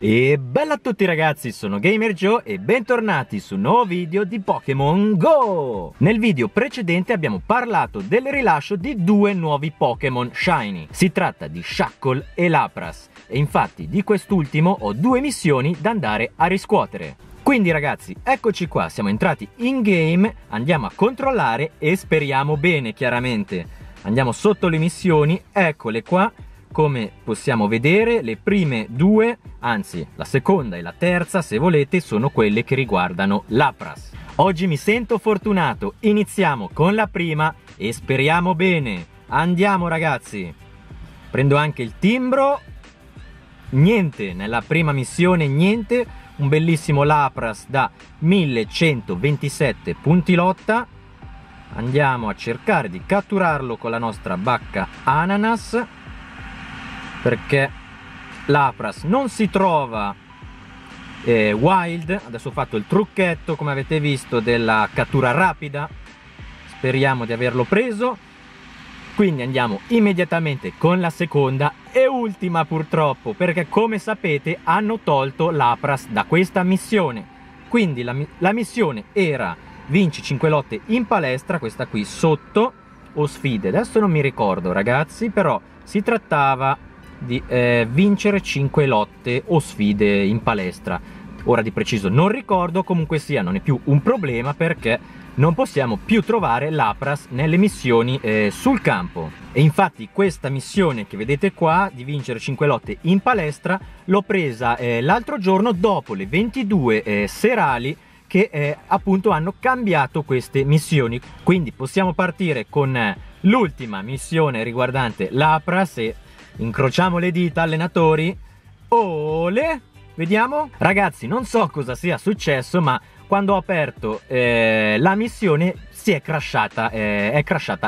E bella a tutti ragazzi, sono Gamer Jo e bentornati su un nuovo video di Pokémon GO! Nel video precedente abbiamo parlato del rilascio di due nuovi Pokémon shiny. Si tratta di Shuckle e Lapras e infatti di quest'ultimo ho due missioni da andare a riscuotere. Quindi ragazzi, eccoci qua, siamo entrati in game, andiamo a controllare e speriamo bene chiaramente. Andiamo sotto le missioni, eccole qua. Come possiamo vedere le prime due, anzi la seconda e la terza se volete, sono quelle che riguardano Lapras. Oggi mi sento fortunato, iniziamo con la prima e speriamo bene. Andiamo ragazzi, prendo anche il timbro. Niente, nella prima missione niente, un bellissimo Lapras da 1127 punti lotta. Andiamo a cercare di catturarlo con la nostra bacca ananas, perché Lapras non si trova wild. Adesso ho fatto il trucchetto, come avete visto, della cattura rapida. Speriamo di averlo preso. Quindi andiamo immediatamente con la seconda e ultima, purtroppo, perché come sapete hanno tolto Lapras da questa missione. Quindi la missione era vinci 5 lotte in palestra, questa qui sotto, o sfide, adesso non mi ricordo ragazzi, però si trattava di vincere 5 lotte o sfide in palestra. Ora di preciso non ricordo, comunque sia non è più un problema perché non possiamo più trovare Lapras nelle missioni sul campo. E infatti questa missione che vedete qua di vincere 5 lotte in palestra l'ho presa l'altro giorno dopo le 22 serali che appunto hanno cambiato queste missioni. Quindi possiamo partire con l'ultima missione riguardante Lapras e incrociamo le dita, allenatori. Ole! Vediamo. Ragazzi, non so cosa sia successo, ma quando ho aperto la missione si è crashata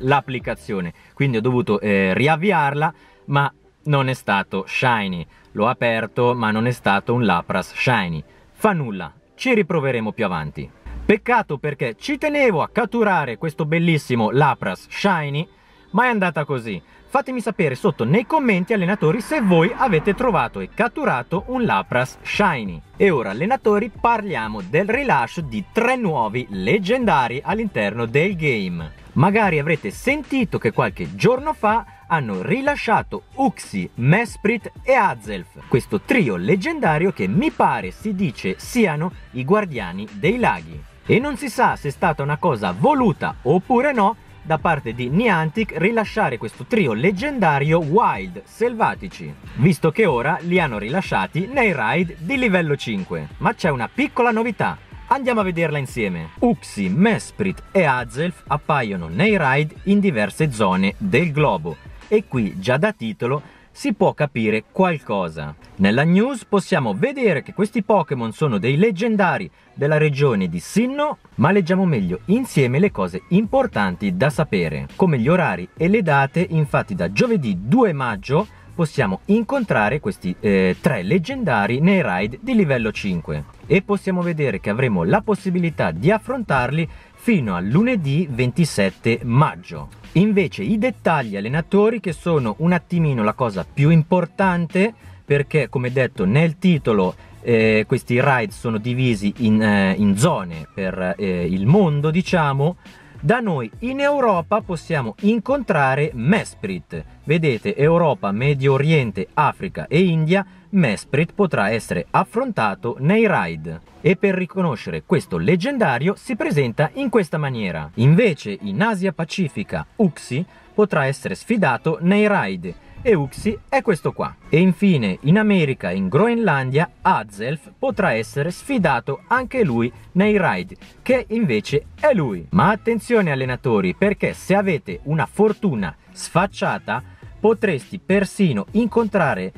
l'applicazione. Quindi ho dovuto riavviarla, ma non è stato shiny. L'ho aperto, ma non è stato un Lapras shiny. Fa nulla, ci riproveremo più avanti. Peccato, perché ci tenevo a catturare questo bellissimo Lapras shiny, ma è andata così. Fatemi sapere sotto nei commenti, allenatori, se voi avete trovato e catturato un Lapras shiny. E ora allenatori parliamo del rilascio di 3 nuovi leggendari all'interno del game. Magari avrete sentito che qualche giorno fa hanno rilasciato Uxie, Mesprit e Azelf, questo trio leggendario che mi pare si dice siano i guardiani dei laghi. E non si sa se è stata una cosa voluta oppure no da parte di Niantic rilasciare questo trio leggendario wild, selvatici, visto che ora li hanno rilasciati nei raid di livello 5. Ma c'è una piccola novità, andiamo a vederla insieme. Uxie, Mesprit e Azelf appaiono nei raid in diverse zone del globo e qui già da titolo si può capire qualcosa. Nella news possiamo vedere che questi Pokémon sono dei leggendari della regione di Sinnoh, ma leggiamo meglio insieme le cose importanti da sapere, come gli orari e le date. Infatti da giovedì 2 maggio possiamo incontrare questi 3 leggendari nei raid di livello 5 e possiamo vedere che avremo la possibilità di affrontarli fino a lunedì 27 maggio. Invece i dettagli, allenatori, che sono un attimino la cosa più importante, perché come detto nel titolo questi raid sono divisi in zone per il mondo, diciamo. Da noi in Europa possiamo incontrare Mesprit. Vedete, Europa, Medio Oriente, Africa e India. Mesprit potrà essere affrontato nei raid e per riconoscere questo leggendario si presenta in questa maniera. Invece in Asia Pacifica Uxie potrà essere sfidato nei raid e Uxie è questo qua. E infine in America e in Groenlandia Azelf potrà essere sfidato anche lui nei raid, che invece è lui. Ma attenzione allenatori, perché se avete una fortuna sfacciata potresti persino incontrare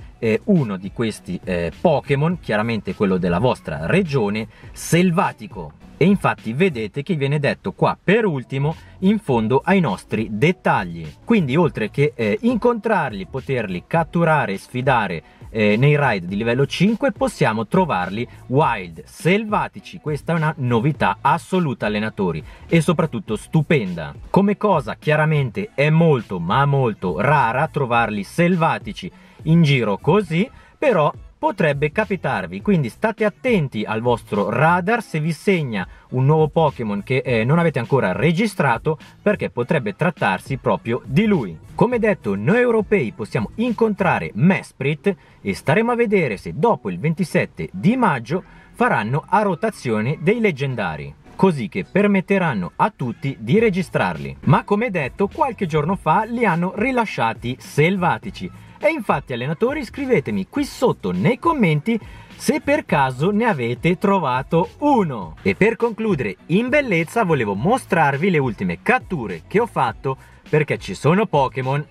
uno di questi Pokémon, chiaramente quello della vostra regione, selvatico. E infatti vedete che viene detto qua per ultimo in fondo ai nostri dettagli. Quindi oltre che incontrarli, poterli catturare e sfidare nei raid di livello 5 possiamo trovarli wild, selvatici. Questa è una novità assoluta, allenatori, e soprattutto stupenda. Come cosa chiaramente è molto ma molto rara trovarli selvatici in giro così, però potrebbe capitarvi, quindi state attenti al vostro radar se vi segna un nuovo Pokémon che non avete ancora registrato, perché potrebbe trattarsi proprio di lui. Come detto, noi europei possiamo incontrare Mesprit e staremo a vedere se dopo il 27 di maggio faranno a rotazione dei leggendari, così che permetteranno a tutti di registrarli. Ma come detto, qualche giorno fa li hanno rilasciati selvatici. E infatti, allenatori, scrivetemi qui sotto nei commenti se per caso ne avete trovato uno. E per concludere in bellezza volevo mostrarvi le ultime catture che ho fatto, perché ci sono Pokémon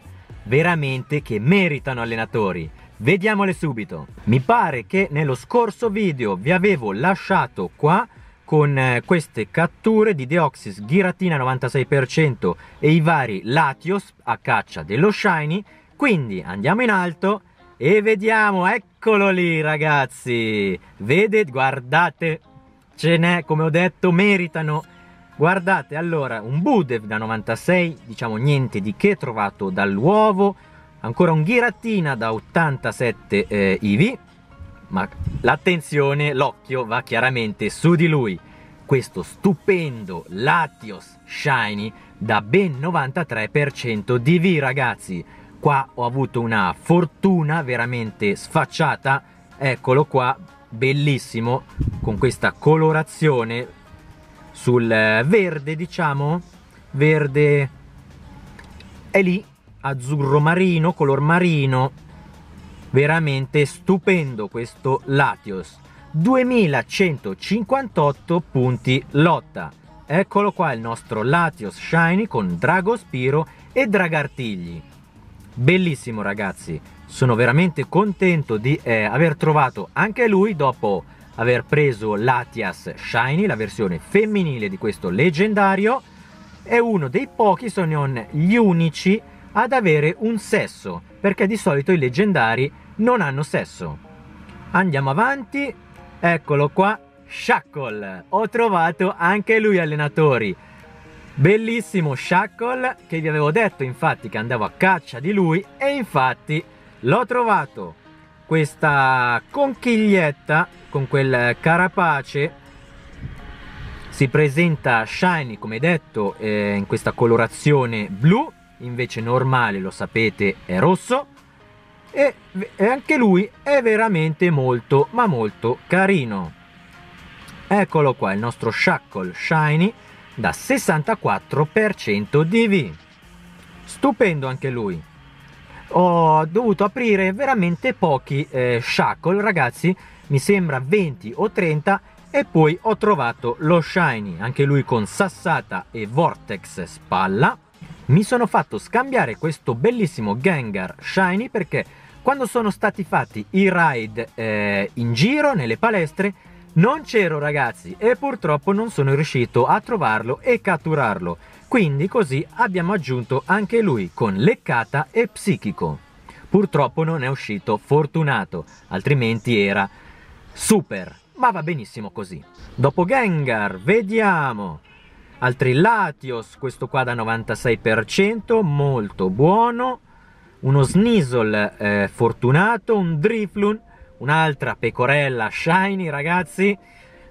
veramente che meritano, allenatori. Vediamole subito. Mi pare che nello scorso video vi avevo lasciato qua con queste catture di Deoxys, Giratina 96% e i vari Latios a caccia dello shiny. Quindi andiamo in alto e vediamo, eccolo lì ragazzi, vedete, guardate, ce n'è, come ho detto, meritano. Guardate, allora, un Budew da 96, diciamo niente di che, trovato dall'uovo, ancora un Giratina da 87 IV, ma l'attenzione, l'occhio va chiaramente su di lui, questo stupendo Latios shiny da ben 93% di IV, ragazzi. Qua ho avuto una fortuna veramente sfacciata, eccolo qua, bellissimo, con questa colorazione sul verde, diciamo, verde, è lì, azzurro marino, color marino, veramente stupendo questo Latios, 2158 punti lotta, eccolo qua il nostro Latios shiny con Dragospiro e Dragartigli. Bellissimo ragazzi, sono veramente contento di aver trovato anche lui dopo aver preso Latias shiny, la versione femminile di questo leggendario. È uno dei pochi, se non gli unici, ad avere un sesso, perché di solito i leggendari non hanno sesso. Andiamo avanti, eccolo qua, Shuckle, ho trovato anche lui, allenatori. Bellissimo Shuckle, che vi avevo detto infatti che andavo a caccia di lui, e infatti l'ho trovato, questa conchiglietta con quel carapace, si presenta shiny come detto in questa colorazione blu, invece normale, lo sapete, è rosso, e anche lui è veramente molto ma molto carino. Eccolo qua il nostro Shuckle shiny da 64% di V, stupendo anche lui. Ho dovuto aprire veramente pochi Shuckle ragazzi, mi sembra 20 o 30, e poi ho trovato lo shiny, anche lui con sassata e vortex spalla. Mi sono fatto scambiare questo bellissimo Gengar shiny, perché quando sono stati fatti i raid in giro nelle palestre non c'ero ragazzi, e purtroppo non sono riuscito a trovarlo e catturarlo, quindi così abbiamo aggiunto anche lui con leccata e psichico. Purtroppo non è uscito fortunato, altrimenti era super, ma va benissimo così. Dopo Gengar vediamo altri Latios, questo qua da 96% molto buono, uno Sneasel fortunato, un Drifloon, un'altra pecorella shiny ragazzi,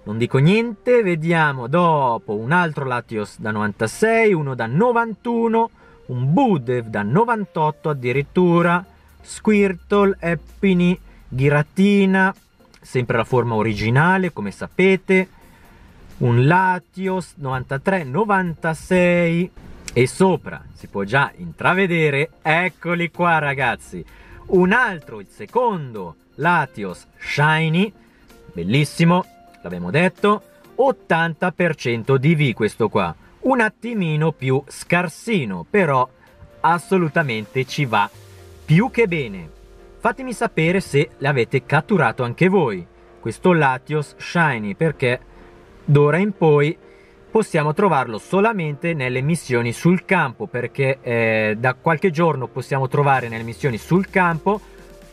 non dico niente. Vediamo dopo un altro Latios da 96, uno da 91, un Budew da 98 addirittura, Squirtle, Eppini, Giratina, sempre la forma originale come sapete, un Latios 93, 96 e sopra si può già intravedere, eccoli qua ragazzi, un altro, il secondo Latios shiny, bellissimo, l'abbiamo detto, 80% di V questo qua, un attimino più scarsino, però assolutamente ci va più che bene. Fatemi sapere se l'avete catturato anche voi questo Latios shiny, perché d'ora in poi possiamo trovarlo solamente nelle missioni sul campo, perché da qualche giorno possiamo trovare nelle missioni sul campo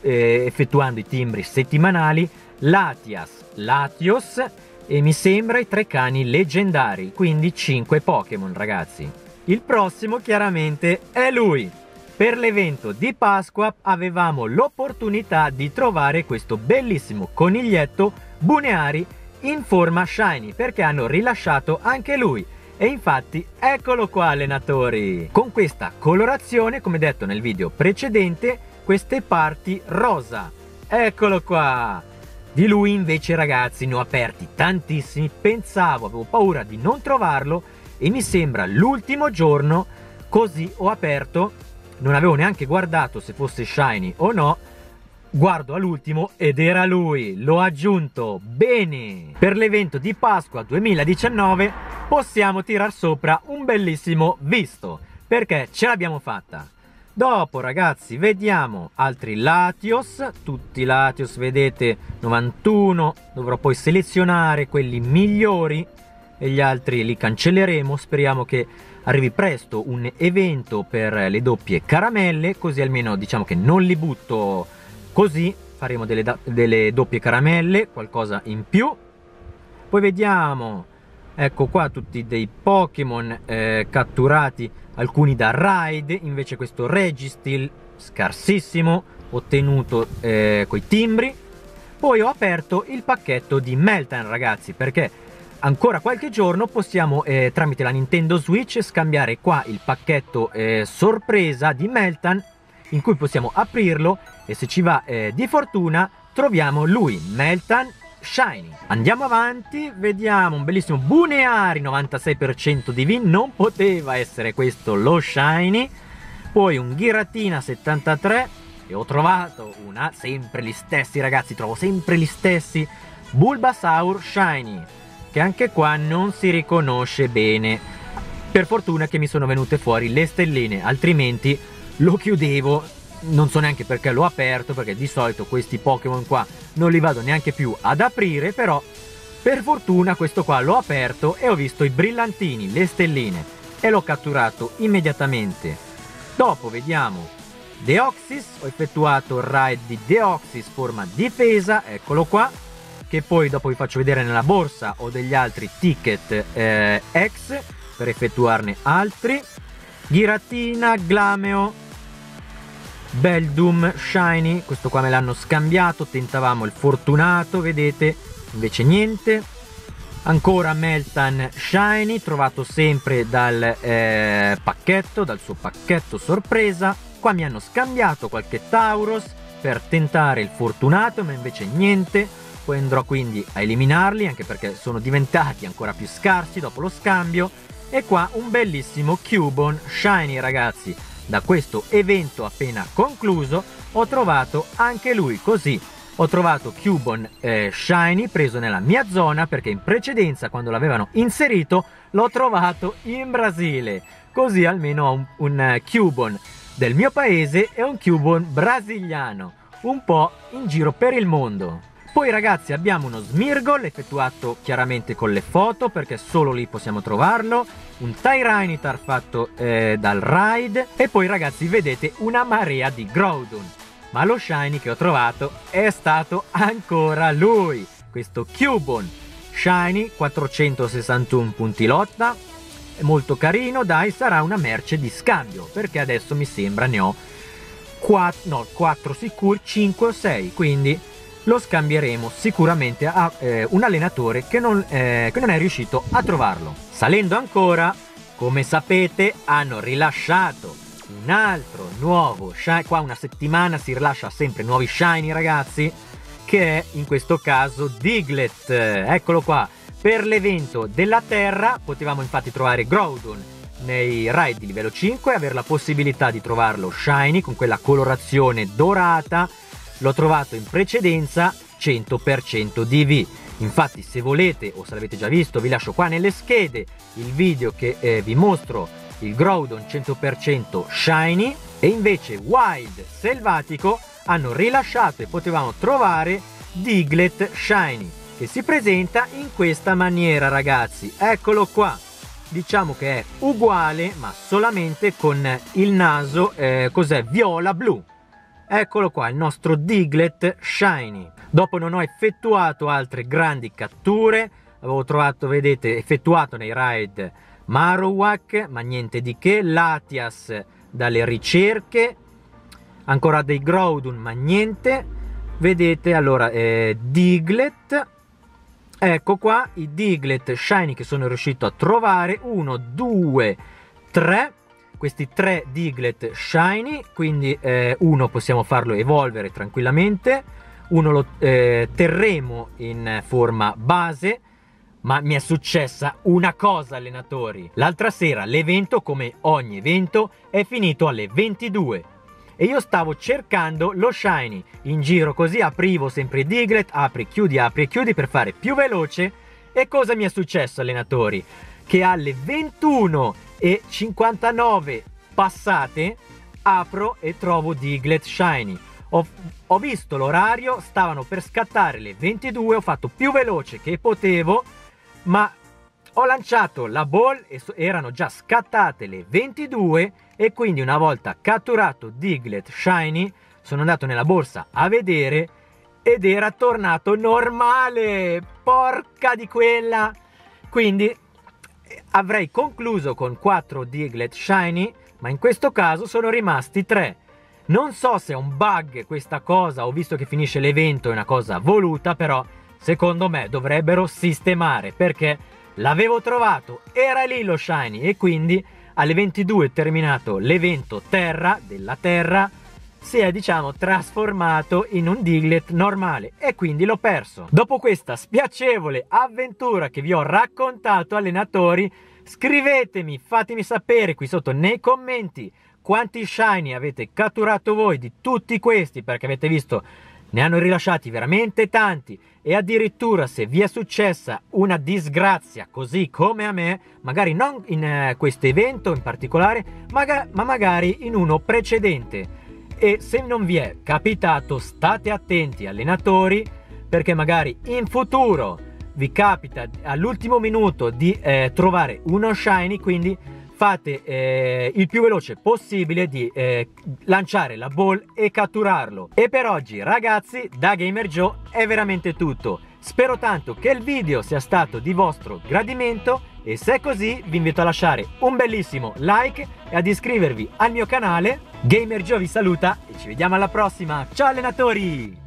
effettuando i timbri settimanali, Latias, Latios e mi sembra i 3 cani leggendari, quindi 5 Pokémon, ragazzi. Il prossimo chiaramente è lui. Per l'evento di Pasqua avevamo l'opportunità di trovare questo bellissimo coniglietto Buneary in forma shiny, perché hanno rilasciato anche lui. E infatti eccolo qua, allenatori, con questa colorazione, come detto nel video precedente, queste parti rosa. Eccolo qua. Di lui invece, ragazzi, ne ho aperti tantissimi, pensavo, avevo paura di non trovarlo e mi sembra l'ultimo giorno così ho aperto, non avevo neanche guardato se fosse shiny o no. Guardo all'ultimo ed era lui, l'ho aggiunto, bene! Per l'evento di Pasqua 2019 possiamo tirar sopra un bellissimo visto, perché ce l'abbiamo fatta. Dopo, ragazzi, vediamo altri Latios, tutti Latios, vedete, 91, dovrò poi selezionare quelli migliori e gli altri li cancelleremo. Speriamo che arrivi presto un evento per le doppie caramelle, così almeno diciamo che non li butto. Così faremo delle doppie caramelle, qualcosa in più. Poi vediamo, ecco qua tutti dei Pokémon catturati, alcuni da raid. Invece questo Registeel scarsissimo, ottenuto coi timbri. Poi ho aperto il pacchetto di Meltan, ragazzi, perché ancora qualche giorno possiamo tramite la Nintendo Switch scambiare qua il pacchetto sorpresa di Meltan, in cui possiamo aprirlo e se ci va di fortuna troviamo lui, Meltan shiny. Andiamo avanti, vediamo un bellissimo Buneary 96% di V, non poteva essere questo lo shiny. Poi un Giratina 73 e ho trovato una, sempre gli stessi, ragazzi, trovo sempre gli stessi, Bulbasaur shiny, che anche qua non si riconosce bene. Per fortuna che mi sono venute fuori le stelline, altrimenti lo chiudevo, non so neanche perché l'ho aperto, perché di solito questi Pokémon qua non li vado neanche più ad aprire, però per fortuna questo qua l'ho aperto e ho visto i brillantini, le stelline, e l'ho catturato immediatamente. Dopo vediamo Deoxys, ho effettuato il raid di Deoxys forma difesa, eccolo qua, che poi dopo vi faccio vedere nella borsa, ho degli altri ticket X per effettuarne altri. Giratina, Glameo, Beldum shiny, questo qua me l'hanno scambiato, tentavamo il fortunato, vedete, invece niente. Ancora Meltan shiny, trovato sempre dal pacchetto, dal suo pacchetto sorpresa. Qua mi hanno scambiato qualche Tauros per tentare il fortunato, ma invece niente. Poi andrò quindi a eliminarli, anche perché sono diventati ancora più scarsi dopo lo scambio. E qua un bellissimo Cubone shiny, ragazzi. Da questo evento appena concluso ho trovato anche lui, così ho trovato Cubone shiny preso nella mia zona, perché in precedenza quando l'avevano inserito l'ho trovato in Brasile, così almeno ho un Cubone del mio paese e un Cubone brasiliano, un po' in giro per il mondo. Poi, ragazzi, abbiamo uno Smirgol effettuato chiaramente con le foto, perché solo lì possiamo trovarlo. Un Tyranitar fatto dal raid. E poi, ragazzi, vedete una marea di Groudon. Ma lo shiny che ho trovato è stato ancora lui, questo Cubone shiny, 461 punti lotta. È molto carino, dai, sarà una merce di scambio, perché adesso mi sembra ne ho 4, no, 4 sicuri, 5 o 6, quindi lo scambieremo sicuramente a un allenatore che non è riuscito a trovarlo. Salendo ancora, come sapete, hanno rilasciato un altro nuovo shiny. Qua una settimana si rilascia sempre nuovi shiny, ragazzi, che è in questo caso Diglett. Eccolo qua. Per l'evento della Terra potevamo infatti trovare Groudon nei raid di livello 5 e avere la possibilità di trovarlo shiny con quella colorazione dorata. L'ho trovato in precedenza 100% DV. Infatti, se volete o se l'avete già visto, vi lascio qua nelle schede il video che vi mostro il Groudon 100% shiny. E invece Wild Selvatico hanno rilasciato e potevamo trovare Diglett shiny, che si presenta in questa maniera, ragazzi. Eccolo qua. Diciamo che è uguale, ma solamente con il naso cos'è, viola blu. Eccolo qua, il nostro Diglett shiny. Dopo non ho effettuato altre grandi catture, avevo trovato, vedete, effettuato nei raid Marowak, ma niente di che, Latias dalle ricerche, ancora dei Groudon, ma niente, vedete, allora Diglett, ecco qua i Diglett shiny che sono riuscito a trovare, 1, 2, 3, questi 3 Diglett shiny, quindi uno possiamo farlo evolvere tranquillamente, uno lo terremo in forma base. Ma mi è successa una cosa, allenatori. L'altra sera l'evento, come ogni evento, è finito alle 22 e io stavo cercando lo shiny in giro, così aprivo sempre Diglett, apri e chiudi per fare più veloce. E cosa mi è successo, allenatori? Che alle 21:59 passate apro e trovo Diglett shiny. Ho visto l'orario, stavano per scattare le 22, ho fatto più veloce che potevo, ma ho lanciato la ball e erano già scattate le 22 e quindi una volta catturato Diglett shiny sono andato nella borsa a vedere ed era tornato normale, porca di quella, quindi avrei concluso con 4 Diglett shiny, ma in questo caso sono rimasti 3. Non so se è un bug questa cosa, ho visto che finisce l'evento, è una cosa voluta, però secondo me dovrebbero sistemare, perché l'avevo trovato, era lì lo shiny e quindi alle 22 terminato l'evento terra, della terra, si è diciamo trasformato in un Diglett normale e quindi l'ho perso. Dopo questa spiacevole avventura che vi ho raccontato, allenatori, scrivetemi, fatemi sapere qui sotto nei commenti quanti shiny avete catturato voi di tutti questi, perché avete visto ne hanno rilasciati veramente tanti, e addirittura se vi è successa una disgrazia così come a me, magari non in questo evento in particolare, ma magari in uno precedente. E se non vi è capitato, state attenti, allenatori, perché magari in futuro vi capita all'ultimo minuto di trovare uno shiny, quindi fate il più veloce possibile di lanciare la ball e catturarlo. E per oggi, ragazzi, da Gamer Jo è veramente tutto. Spero tanto che il video sia stato di vostro gradimento e se è così vi invito a lasciare un bellissimo like e ad iscrivervi al mio canale. Gamer Jo vi saluta e ci vediamo alla prossima. Ciao allenatori!